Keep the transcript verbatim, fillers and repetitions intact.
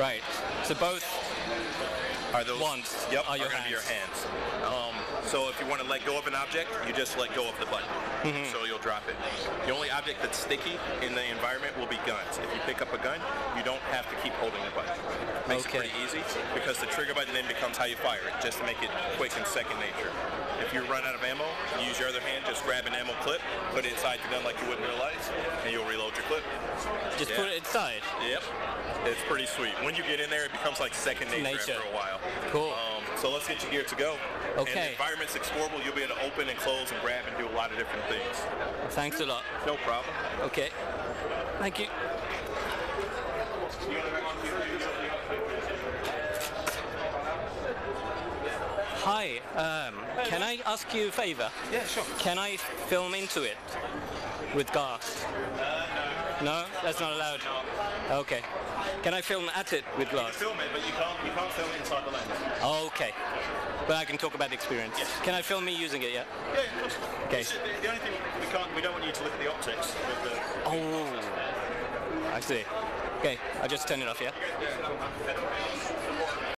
Right. So both are those ones yep, are, are going to be your hands. Um, so if you want to let go of an object, you just let go of the button. Mm-hmm. So you'll drop it. The only object that's sticky in the environment will be guns. If you pick up a gun, you don't have to keep holding the button. It makes okay. it pretty easy because the trigger button then becomes how you fire it, just to make it quick and second nature. If you run out of ammo, you use your other hand, just grab an ammo clip, put it inside the gun like you wouldn't realize, and you'll reload your clip. Just yeah. put it inside? Yep. It's pretty sweet. When you get in there, it becomes like second nature, nature. after a while. Cool. Um, so let's get you geared to go. Okay. And the environment's explorable. You'll be able to open and close and grab and do a lot of different things. Thanks a lot. No problem. Okay. Thank you. Hi. Um, can I ask you a favor? Yeah, sure. Can I film into it with glass? No, that's not allowed. Okay. Can I film at it with glass? You can film it, but you can't, you can't film it inside the lens. Okay. But I can talk about the experience. Yes. Can I film me using it yet? Yeah, yeah, of course. Okay. The, the only thing we can't, we don't want you to look at the optics. With the oh. I see. Okay. I'll just turn it off, yeah?